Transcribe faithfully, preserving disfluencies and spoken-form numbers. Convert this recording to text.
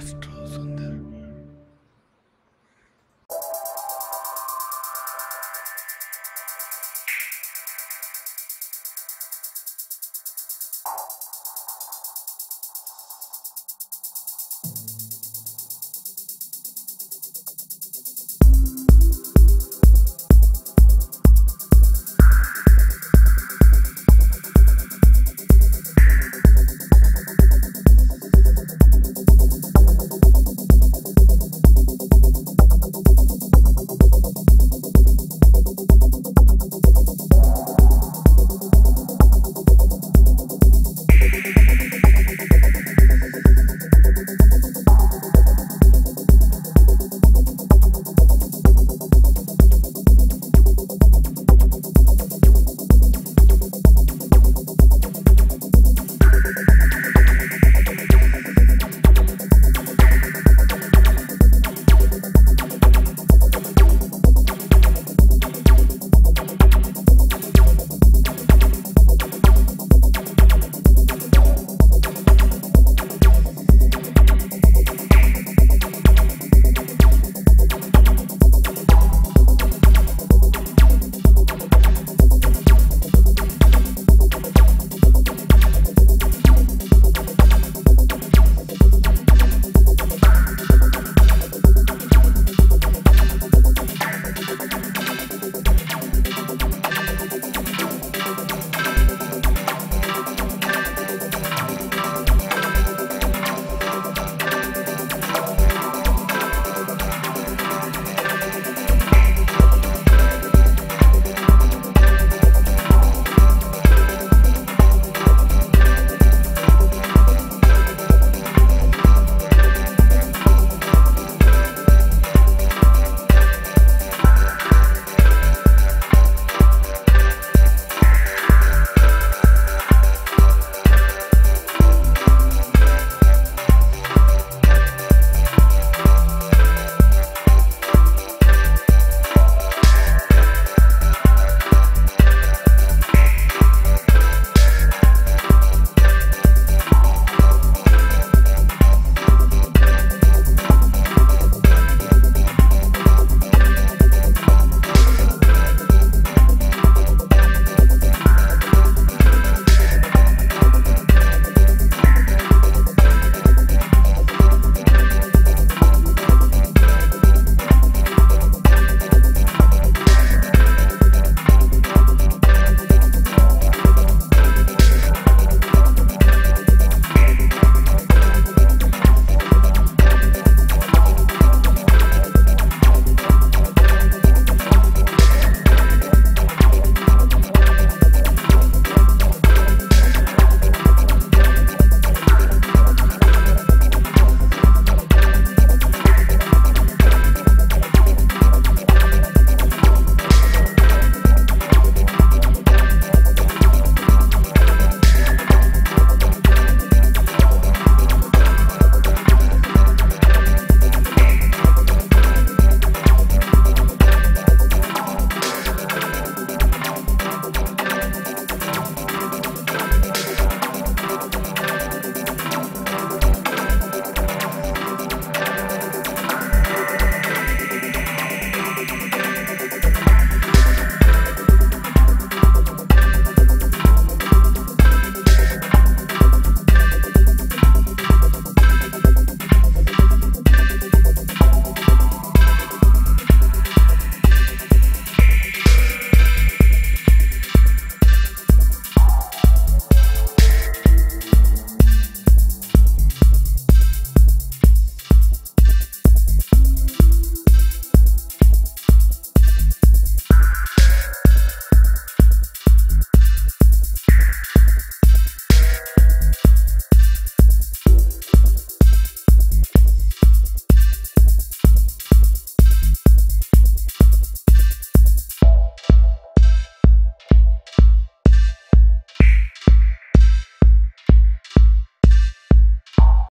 podcast.